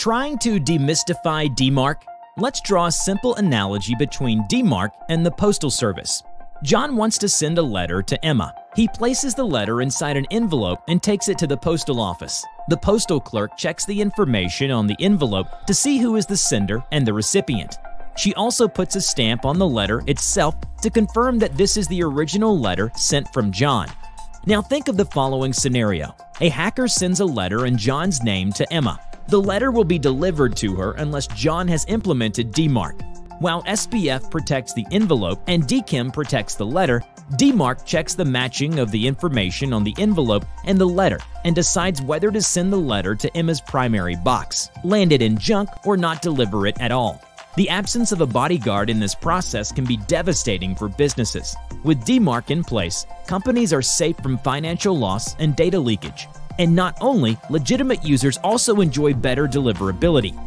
Trying to demystify DMARC? Let's draw a simple analogy between DMARC and the Postal Service. John wants to send a letter to Emma. He places the letter inside an envelope and takes it to the postal office. The postal clerk checks the information on the envelope to see who is the sender and the recipient. She also puts a stamp on the letter itself to confirm that this is the original letter sent from John. Now think of the following scenario. A hacker sends a letter in John's name to Emma. The letter will be delivered to her unless John has implemented DMARC. While SPF protects the envelope and DKIM protects the letter, DMARC checks the matching of the information on the envelope and the letter and decides whether to send the letter to Emma's primary box, land it in junk, or not deliver it at all. The absence of a bodyguard in this process can be devastating for businesses. With DMARC in place, companies are safe from financial loss and data leakage. And not only, legitimate users also enjoy better deliverability.